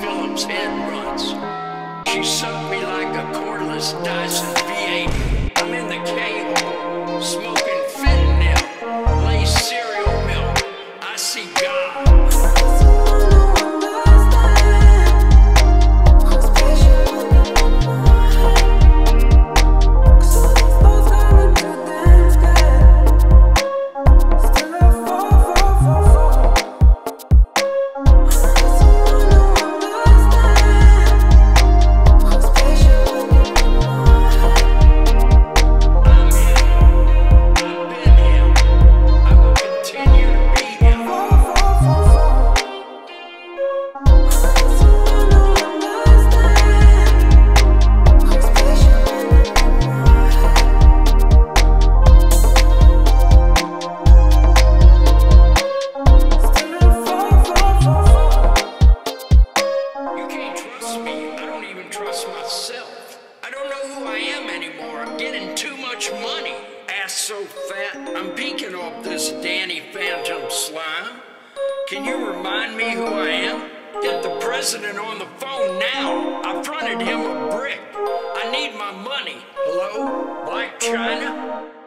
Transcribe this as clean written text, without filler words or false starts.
Phillips head runs. She sucked me like a cordless Dyson V8. I'm in the cave, smoking fentanyl, lace cereal milk. I see God. Money, ass so fat, I'm peeking off this Danny Phantom slime. Can you remind me who I am? Get the president on the phone now. I fronted him a brick. I need my money. Hello? Black China?